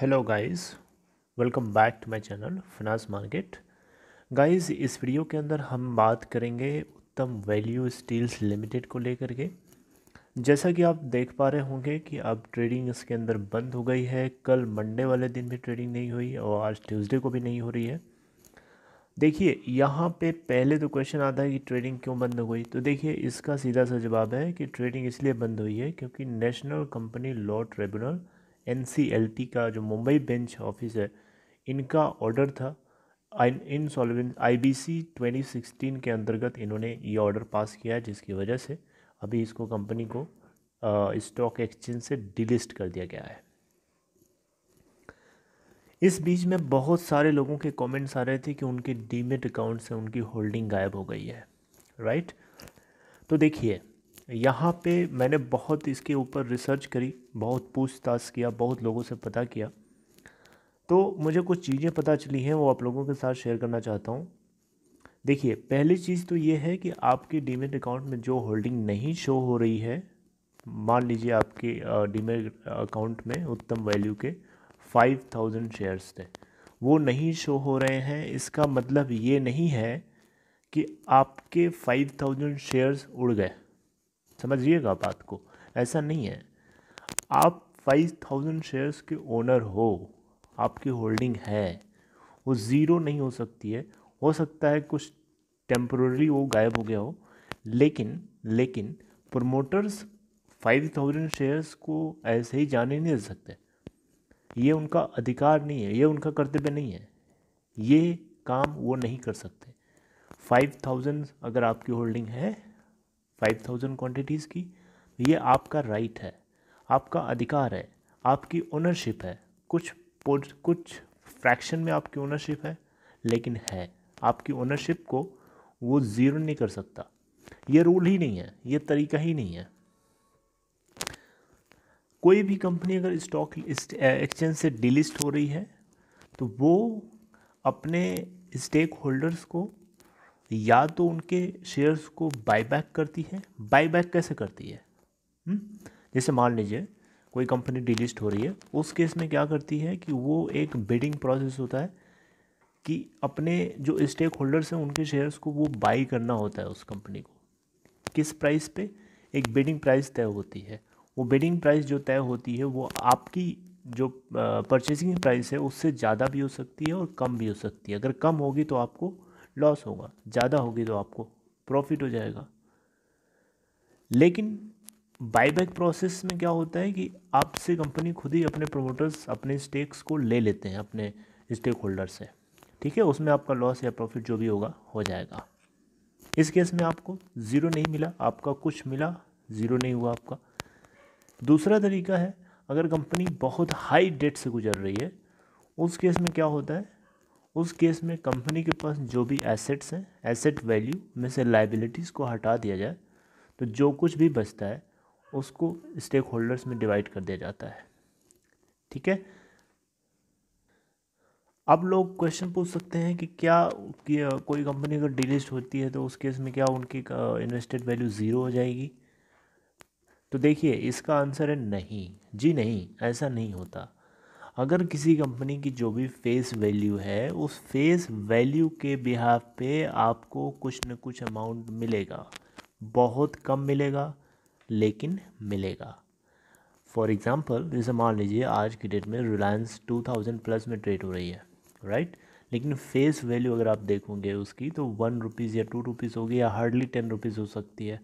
Hello guys, welcome back to my channel finance market. Guys, इस video के अंदर हम बात करेंगे उत्तम वैल्यू स्टील्स लिमिटेड को लेकर के। जैसा कि आप देख पा रहे होंगे कि अब ट्रेडिंग इसके अंदर बंद हो गई है। कल मंडे वाले दिन भी ट्रेडिंग नहीं हुई और आज ट्यूसडे को भी नहीं हो रही है। देखिए, यहाँ पे पहले तो क्वेश्चन आता है कि ट्रेडिंग क्यों बंद हो गई, तो देखिए इसका सीधा सा जवाब है कि ट्रेडिंग इसलिए बंद हुई है क्योंकि national company law tribunal NCLT का जो मुंबई बेंच ऑफिस है, इनका ऑर्डर था इनसॉल्वेंट IBC 2016 के अंतर्गत इन्होंने ये ऑर्डर पास किया, जिसकी वजह से अभी इसको कंपनी को स्टॉक एक्सचेंज से डिलिस्ट कर दिया गया है। इस बीच में बहुत सारे लोगों के कमेंट्स आ रहे थे कि उनके डीमेट अकाउंट से उनकी होल्डिंग गायब हो गई है, राइट। तो देखिए, यहाँ पे मैंने बहुत इसके ऊपर रिसर्च करी, बहुत पूछताछ किया, बहुत लोगों से पता किया, तो मुझे कुछ चीज़ें पता चली हैं, वो आप लोगों के साथ शेयर करना चाहता हूँ। देखिए, पहली चीज़ तो ये है कि आपके डीमेट अकाउंट में जो होल्डिंग नहीं शो हो रही है, मान लीजिए आपके डीमेट अकाउंट में उत्तम वैल्यू के 5000 शेयर्स थे, वो नहीं शो हो रहे हैं। इसका मतलब ये नहीं है कि आपके 5000 शेयर्स उड़ गए, समझिएगा बात को, ऐसा नहीं है। आप 5000 शेयर्स के ओनर हो, आपकी होल्डिंग है, वो ज़ीरो नहीं हो सकती है। हो सकता है कुछ टेम्पररी वो गायब हो गया हो, लेकिन प्रमोटर्स 5000 शेयर्स को ऐसे ही जाने नहीं दे सकते। ये उनका अधिकार नहीं है, ये उनका कर्तव्य नहीं है, ये काम वो नहीं कर सकते। 5000 अगर आपकी होल्डिंग है 5000 क्वांटिटीज़ की, ये आपका राइट है, आपका अधिकार है, आपकी ओनरशिप है। कुछ फ्रैक्शन में आपकी ओनरशिप है, लेकिन है, आपकी ओनरशिप को वो ज़ीरो नहीं कर सकता। ये रूल ही नहीं है, ये तरीका ही नहीं है। कोई भी कंपनी अगर स्टॉक एक्सचेंज से डिलिस्ट हो रही है तो वो अपने स्टेक होल्डर्स को या तो उनके शेयर्स को बाईबैक करती है। बाईबैक कैसे करती है? जैसे मान लीजिए कोई कंपनी डिलिस्ट हो रही है, उस केस में क्या करती है कि वो एक बिडिंग प्रोसेस होता है कि अपने जो स्टेक होल्डर्स हैं उनके शेयर्स को वो बाई करना होता है उस कंपनी को। किस प्राइस पे? एक बिडिंग प्राइस तय होती है। वो बिडिंग प्राइस जो तय होती है वो आपकी जो परचेसिंग प्राइस है उससे ज़्यादा भी हो सकती है और कम भी हो सकती है। अगर कम होगी तो आपको लॉस होगा, ज़्यादा होगी तो आपको प्रॉफिट हो जाएगा। लेकिन बाईबैक प्रोसेस में क्या होता है कि आपसे कंपनी खुद ही अपने प्रमोटर्स अपने स्टेक्स को ले लेते हैं अपने स्टेक होल्डर से, ठीक है। उसमें आपका लॉस या प्रॉफिट जो भी होगा हो जाएगा। इस केस में आपको ज़ीरो नहीं मिला, आपका कुछ मिला, ज़ीरो नहीं हुआ आपका। दूसरा तरीका है, अगर कंपनी बहुत हाई डेट से गुजर रही है, उस केस में क्या होता है, उस केस में कंपनी के पास जो भी एसेट्स हैं, एसेट वैल्यू में से लायबिलिटीज़ को हटा दिया जाए तो जो कुछ भी बचता है उसको स्टेक होल्डर्स में डिवाइड कर दिया जाता है, ठीक है। अब लोग क्वेश्चन पूछ सकते हैं कि क्या कोई कंपनी अगर डिलिस्ट होती है तो उस केस में क्या उनकी इन्वेस्टेड वैल्यू ज़ीरो हो जाएगी? तो देखिए, इसका आंसर है नहीं जी, नहीं, ऐसा नहीं होता। अगर किसी कंपनी की जो भी फेस वैल्यू है उस फेस वैल्यू के बिहाफ पे आपको कुछ न कुछ अमाउंट मिलेगा। बहुत कम मिलेगा लेकिन मिलेगा। फॉर एग्ज़ाम्पल, जैसे मान लीजिए आज की डेट में रिलायंस 2000+ में ट्रेड हो रही है, राइट। लेकिन फेस वैल्यू अगर आप देखोगे उसकी तो 1 रुपीज़ या 2 रुपीज़ होगी या हार्डली 10 रुपीज़ हो सकती है।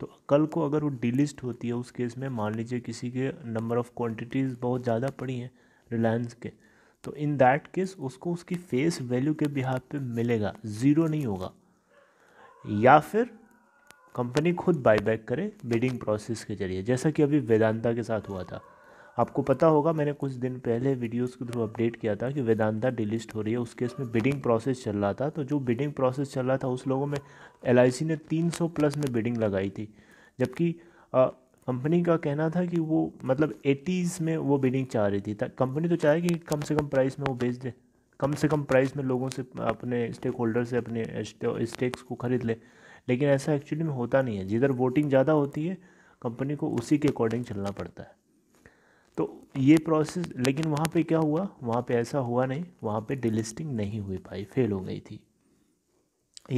तो कल को अगर वो डिलिस्ट होती है, उस केस में मान लीजिए किसी के नंबर ऑफ़ क्वान्टिटीज़ बहुत ज़्यादा पड़ी हैं रिलायंस के, तो इन दैट केस उसको उसकी फेस वैल्यू के बिहाफ पे मिलेगा, ज़ीरो नहीं होगा। या फिर कंपनी खुद बाईबैक करे बिडिंग प्रोसेस के जरिए, जैसा कि अभी वेदांता के साथ हुआ था। आपको पता होगा, मैंने कुछ दिन पहले वीडियोस के थ्रू अपडेट किया था कि वेदांता डिलिस्ट हो रही है, उस केस में बिडिंग प्रोसेस चल रहा था। तो जो बिडिंग प्रोसेस चल रहा था उस लोगों में LIC ने 300+ में बिडिंग लगाई थी, जबकि कंपनी का कहना था कि वो मतलब 80s में वो बिडिंग चाह रही थी। कंपनी तो चाहे कि कम से कम प्राइस में वो बेच दे, कम से कम प्राइस में लोगों से अपने स्टेक होल्डर से अपने स्टेक्स को ख़रीद ले, लेकिन ऐसा एक्चुअली में होता नहीं है। जिधर वोटिंग ज़्यादा होती है कंपनी को उसी के अकॉर्डिंग चलना पड़ता है। तो ये प्रोसेस, लेकिन वहाँ पे क्या हुआ, वहाँ पे ऐसा हुआ नहीं, वहाँ पे डिलिस्टिंग नहीं हुई पाई, फेल हो गई थी।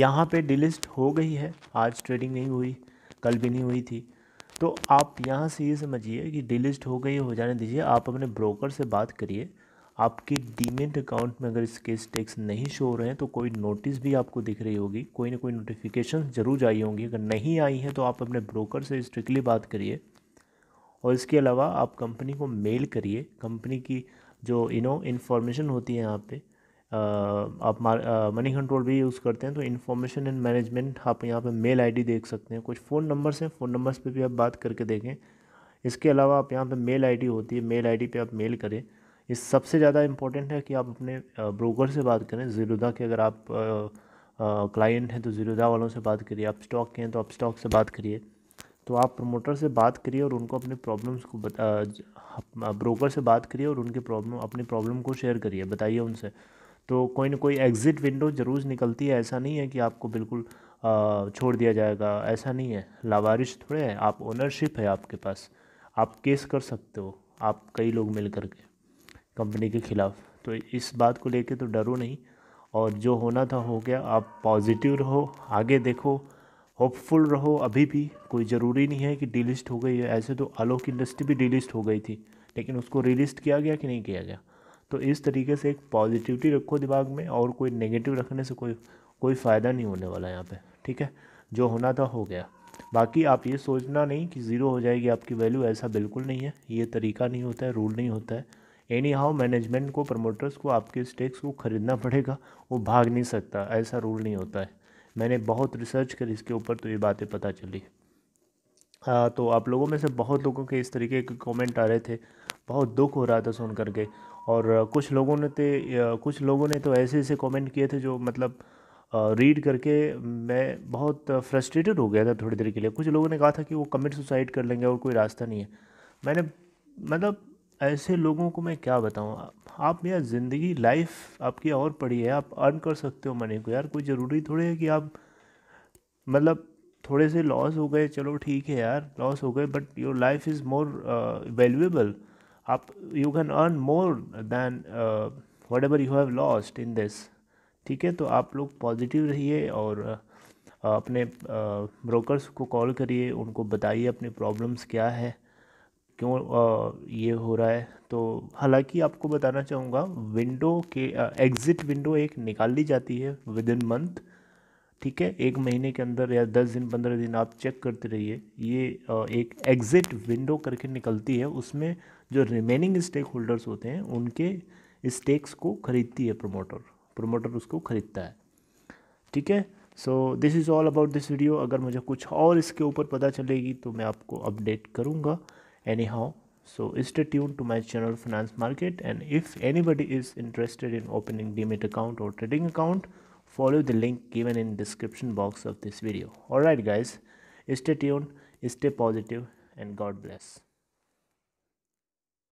यहाँ पे डिलिस्ट हो गई है, आज ट्रेडिंग नहीं हुई, कल भी नहीं हुई थी। तो आप यहाँ से ये समझिए कि डिलिस्ट हो गई, हो जाने दीजिए। आप अपने ब्रोकर से बात करिए, आपके डीमेट अकाउंट में अगर इसके स्टेक्स नहीं शो हो रहे हैं तो कोई नोटिस भी आपको दिख रही होगी, कोई ना कोई नोटिफिकेशन ज़रूर आई होंगी। अगर नहीं आई हैं तो आप अपने ब्रोकर से स्ट्रिक्टली बात करिए, और इसके अलावा आप कंपनी को मेल करिए। कंपनी की जो इन्फॉर्मेशन होती है, यहाँ पे आप मनी कंट्रोल भी यूज़ करते हैं, तो इन्फॉर्मेशन एंड मैनेजमेंट आप यहाँ पे मेल आईडी देख सकते हैं। कुछ फ़ोन नंबर्स हैं, फ़ोन नंबर्स पे भी आप बात करके देखें। इसके अलावा आप यहाँ पे मेल आईडी होती है, मेल आईडी पे आप मेल करें। इस सबसे ज़्यादा इम्पोर्टेंट है कि आप अपने ब्रोकर से बात करें। ज़ीरोधा के अगर आप क्लाइंट हैं तो ज़ीरोधा वालों से बात करिए, आप स्टॉक के हैं तो आप स्टॉक से बात करिए। तो आप प्रमोटर से बात करिए और उनको अपने प्रॉब्लम्स को ब्रोकर से बात करिए और उनके अपनी प्रॉब्लम को शेयर करिए, बताइए उनसे। तो कोई ना कोई एग्ज़िट विंडो ज़रूर निकलती है। ऐसा नहीं है कि आपको बिल्कुल छोड़ दिया जाएगा, ऐसा नहीं है। लावारिश थोड़े हैं आप, ओनरशिप है आपके पास, आप केस कर सकते हो, आप कई लोग मिल करके कंपनी के ख़िलाफ़। तो इस बात को लेके तो डरो नहीं, और जो होना था हो गया। आप पॉजिटिव रहो, आगे देखो, होपफुल रहो। अभी भी कोई ज़रूरी नहीं है कि डिलिस्ट हो गई है। ऐसे तो आलोक इंडस्ट्री भी डिलिस्ट हो गई थी, लेकिन उसको रिलिस्ट किया गया कि नहीं किया गया। तो इस तरीके से एक पॉजिटिविटी रखो दिमाग में, और कोई नेगेटिव रखने से कोई फ़ायदा नहीं होने वाला यहाँ पे, ठीक है। जो होना था हो गया। बाकी आप ये सोचना नहीं कि ज़ीरो हो जाएगी आपकी वैल्यू, ऐसा बिल्कुल नहीं है। ये तरीका नहीं होता है, रूल नहीं होता है। एनी हाउ मैनेजमेंट को, प्रमोटर्स को आपके स्टेक्स को ख़रीदना पड़ेगा, वो भाग नहीं सकता, ऐसा रूल नहीं होता है। मैंने बहुत रिसर्च करी इसके ऊपर, तो ये बातें पता चली। तो आप लोगों में से बहुत लोगों के इस तरीके के कमेंट आ रहे थे, बहुत दुख हो रहा था सुन करके। और कुछ लोगों ने तो ऐसे ऐसे कमेंट किए थे जो मतलब रीड करके मैं बहुत फ्रस्ट्रेटेड हो गया था थोड़ी देर के लिए। कुछ लोगों ने कहा था कि वो कमिट सुसाइड कर लेंगे और कोई रास्ता नहीं है। मैंने मतलब ऐसे लोगों को मैं क्या बताऊँ। आप यार, ज़िंदगी लाइफ आपकी और पड़ी है, आप अर्न कर सकते हो मनी को यार। कोई ज़रूरी थोड़ी है कि आप मतलब थोड़े से लॉस हो गए, चलो ठीक है यार लॉस हो गए, but your life is more valuable. आप you can earn more than whatever you have lost in this, ठीक है। तो आप लोग पॉजिटिव रहिए और अपने ब्रोकर्स को कॉल करिए, उनको बताइए अपने प्रॉब्लम्स क्या है, क्यों ये हो रहा है। तो हालांकि आपको बताना चाहूँगा, विंडो के एग्ज़िट विंडो एक निकाल ली जाती है विद इन मंथ, ठीक है। एक महीने के अंदर या 10 दिन 15 दिन आप चेक करते रहिए। ये एक एग्ज़िट विंडो करके निकलती है, उसमें जो रिमेनिंग स्टेक होल्डर्स होते हैं उनके स्टेक्स को ख़रीदती है प्रमोटर उसको ख़रीदता है, ठीक है। So this is all about this video. अगर मुझे कुछ और इसके ऊपर पता चलेगी तो मैं आपको अपडेट करूँगा। Anyhow, so stay tuned to my channel Finance Market, and if anybody is interested in opening demat account or trading account, follow the link given in description box of this video. Alright guys, stay tuned, stay positive, and God bless.